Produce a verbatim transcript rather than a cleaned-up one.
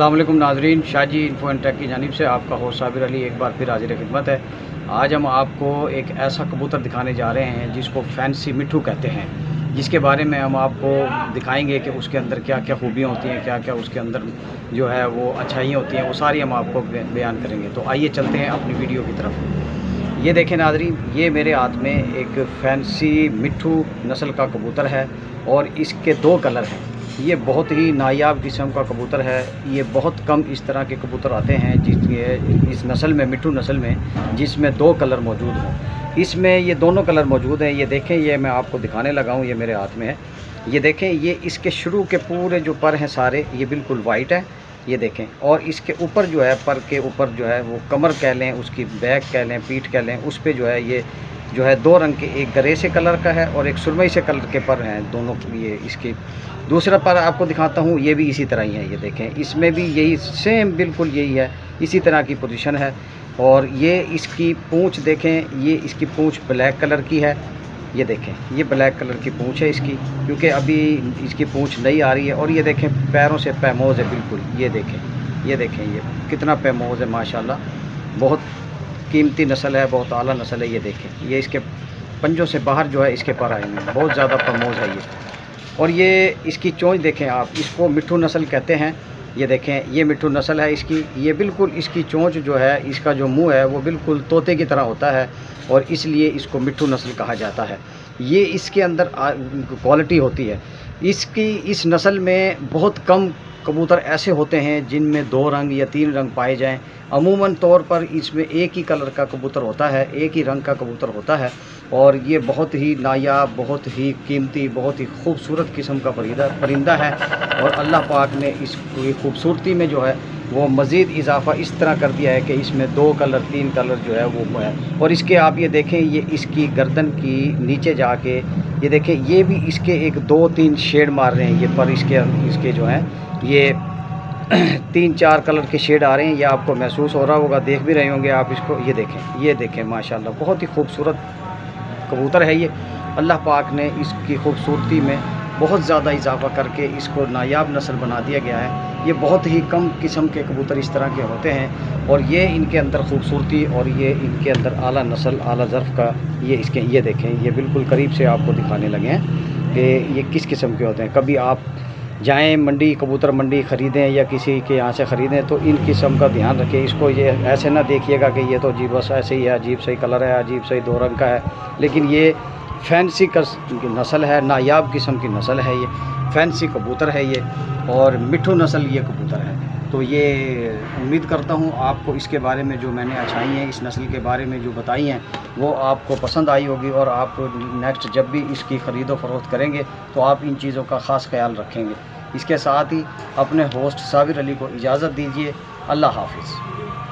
अस्सलाम वालेकुम नाजरीन, Shah ji info and tech की जानिब से आपका होस्ट साबिर अली एक बार फिर हाजिर खिदमत है। आज हम आपको एक ऐसा कबूतर दिखाने जा रहे हैं जिसको फैंसी मिठू कहते हैं, जिसके बारे में हम आपको दिखाएंगे कि उसके अंदर क्या क्या खूबियाँ होती हैं, क्या क्या उसके अंदर जो है वो अच्छाइयाँ होती हैं, वो सारी हम आपको बयान करेंगे। तो आइए चलते हैं अपनी वीडियो की तरफ। ये देखें नाजरीन, ये मेरे हाथ में एक फैंसी मिठू नस्ल का कबूतर है और इसके दो कलर हैं। ये बहुत ही नायाब किस्म का कबूतर है। ये बहुत कम इस तरह के कबूतर आते हैं जिसके इस नस्ल में, मिठू नस्ल में, जिसमें दो कलर मौजूद हों। इसमें ये दोनों कलर मौजूद हैं। ये देखें, ये मैं आपको दिखाने लगा हूँ, ये मेरे हाथ में है। ये देखें, ये इसके शुरू के पूरे जो पर हैं सारे, ये बिल्कुल वाइट है, ये देखें। और इसके ऊपर जो है, पर के ऊपर जो है वो कमर कह लें, उसकी बैक कह लें, पीठ कह लें, उस पर जो है ये जो है दो रंग के, एक गरे से कलर का है और एक सुरमई से कलर के पर हैं दोनों। ये इसके दूसरा पर आपको दिखाता हूँ, ये भी इसी तरह ही है। ये देखें, इसमें भी यही सेम बिल्कुल यही है, इसी तरह की पोजीशन है। और ये इसकी पूँछ देखें, ये इसकी पूँछ ब्लैक कलर की है। ये देखें, ये ब्लैक कलर की पूँछ है इसकी, क्योंकि अभी इसकी पूँछ नहीं आ रही है। और ये देखें, पैरों से पैमोज़ है बिल्कुल। ये देखें, ये देखें, ये कितना पैमोज़ है माशाल्लाह। बहुत कीमती नस्ल है, बहुत आला नस्ल है। ये देखें, ये इसके पंजों से बाहर जो है इसके पर आएंगे, बहुत ज़्यादा प्रमोज है ये। और ये इसकी चोंच देखें आप, इसको मिठू नस्ल कहते हैं। ये देखें, ये मिठू नस्ल है इसकी। ये बिल्कुल इसकी चोंच जो है, इसका जो मुंह है वो बिल्कुल तोते की तरह होता है और इसलिए इसको मिठू नस्ल कहा जाता है। ये इसके अंदर क्वालिटी होती है। इसकी इस नस्ल में बहुत कम कबूतर ऐसे होते हैं जिनमें दो रंग या तीन रंग पाए जाएं। अमूमन तौर पर इसमें एक ही कलर का कबूतर होता है, एक ही रंग का कबूतर होता है। और ये बहुत ही नायाब, बहुत ही कीमती, बहुत ही खूबसूरत किस्म का परिंदा परिंदा है। और अल्लाह पाक ने इसकी खूबसूरती में जो है वो मज़ीद इजाफा इस तरह कर दिया है कि इसमें दो कलर तीन कलर जो है वो है। और इसके आप ये देखें, ये इसकी गर्दन की नीचे जाके ये देखें, ये भी इसके एक दो तीन शेड मार रहे हैं। ये पर इसके इसके जो हैं ये तीन चार कलर के शेड आ रहे हैं, ये आपको महसूस हो रहा होगा, देख भी रहे होंगे आप इसको। ये देखें, ये देखें माशाल्लाह, बहुत ही खूबसूरत कबूतर है ये। अल्लाह पाक ने इसकी खूबसूरती में बहुत ज़्यादा इजाफा करके इसको नायाब नस्ल बना दिया गया है। ये बहुत ही कम किस्म के कबूतर इस तरह के होते हैं और ये इनके अंदर खूबसूरती और ये इनके अंदर आला नस्ल, आला ज़र्फ़ का ये इसके। ये देखें, ये बिल्कुल करीब से आपको दिखाने लगे हैं कि ये किस किस्म के होते हैं। कभी आप जाएं मंडी, कबूतर मंडी ख़रीदें या किसी के यहाँ से ख़रीदें तो इन किस्म का ध्यान रखें। इसको ये ऐसे ना देखिएगा कि ये तो जी बस ऐसे ही है, अजीब सही कलर है, अजीब सही दो रंग का है, लेकिन ये फैंसी नस्ल है, नायाब किस्म की नस्ल है, ये फैंसी कबूतर है ये। और मिठू नस्ल ये कबूतर है। तो ये उम्मीद करता हूँ आपको इसके बारे में जो मैंने अच्छाई हैं इस नस्ल के बारे में जो बताई हैं वो आपको पसंद आई होगी। और आप नेक्स्ट जब भी इसकी ख़रीदो फरोख्त करेंगे तो आप इन चीज़ों का ख़ास ख्याल रखेंगे। इसके साथ ही अपने होस्ट साबिर अली को इजाज़त दीजिए। अल्लाह हाफिज़।